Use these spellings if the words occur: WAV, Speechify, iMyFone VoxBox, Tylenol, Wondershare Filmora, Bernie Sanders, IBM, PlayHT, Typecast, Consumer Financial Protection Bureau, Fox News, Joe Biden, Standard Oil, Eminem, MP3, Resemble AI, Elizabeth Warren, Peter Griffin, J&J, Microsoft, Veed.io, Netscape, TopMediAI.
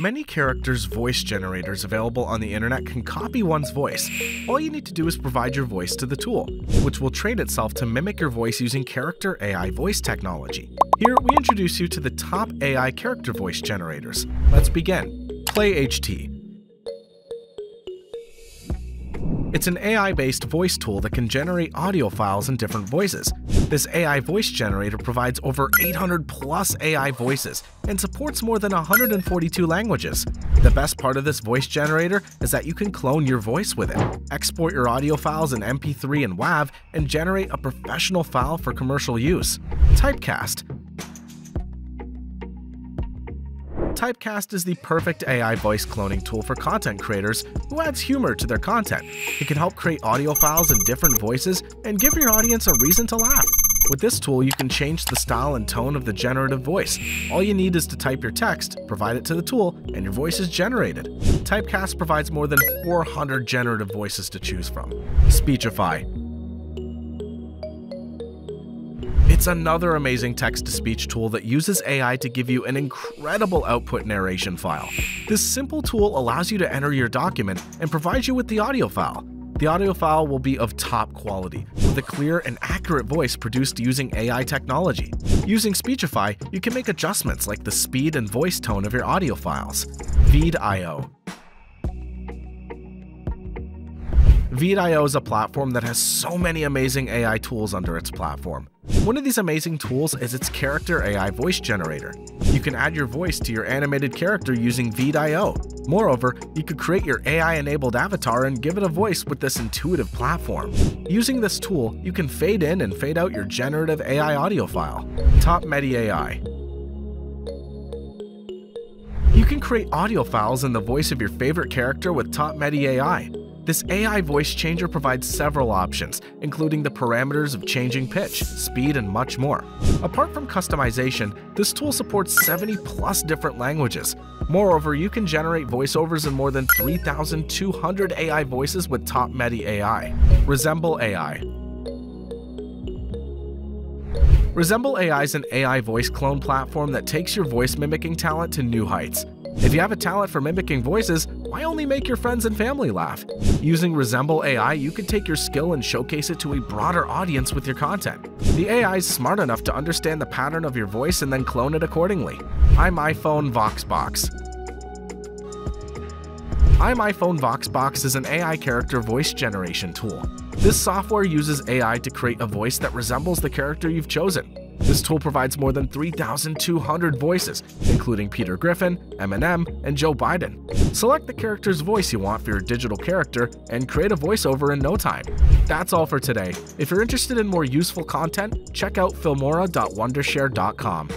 Many characters' voice generators available on the internet can copy one's voice. All you need to do is provide your voice to the tool, which will train itself to mimic your voice using character AI voice technology. Here, we introduce you to the top AI character voice generators. Let's begin. PlayHT. It's an AI-based voice tool that can generate audio files in different voices. This AI voice generator provides over 800 plus AI voices and supports more than 142 languages. The best part of this voice generator is that you can clone your voice with it, export your audio files in MP3 and WAV, and generate a professional file for commercial use. Typecast. Typecast is the perfect AI voice cloning tool for content creators who adds humor to their content. It can help create audio files in different voices and give your audience a reason to laugh. With this tool, you can change the style and tone of the generative voice. All you need is to type your text, provide it to the tool, and your voice is generated. Typecast provides more than 400 generative voices to choose from. Speechify. It's another amazing text-to-speech tool that uses AI to give you an incredible output narration file. This simple tool allows you to enter your document and provides you with the audio file. The audio file will be of top quality, with a clear and accurate voice produced using AI technology. Using Speechify, you can make adjustments like the speed and voice tone of your audio files. Veed.io. Veed.io is a platform that has so many amazing AI tools under its platform. One of these amazing tools is its character AI voice generator. You can add your voice to your animated character using Veed.io. Moreover, you could create your AI-enabled avatar and give it a voice with this intuitive platform. Using this tool, you can fade in and fade out your generative AI audio file. TopMediAI. You can create audio files in the voice of your favorite character with TopMediAI. This AI voice changer provides several options, including the parameters of changing pitch, speed, and much more. Apart from customization, this tool supports 70 plus different languages. Moreover, you can generate voiceovers in more than 3,200 AI voices with TopMediAI. Resemble AI. Resemble AI is an AI voice clone platform that takes your voice mimicking talent to new heights. If you have a talent for mimicking voices, why only make your friends and family laugh? Using Resemble AI, you can take your skill and showcase it to a broader audience with your content. The AI is smart enough to understand the pattern of your voice and then clone it accordingly. iMyFone VoxBox. iMyFone VoxBox is an AI character voice generation tool. This software uses AI to create a voice that resembles the character you've chosen. This tool provides more than 3,200 voices, including Peter Griffin, Eminem, and Joe Biden. Select the character's voice you want for your digital character and create a voiceover in no time. That's all for today. If you're interested in more useful content, check out filmora.wondershare.com.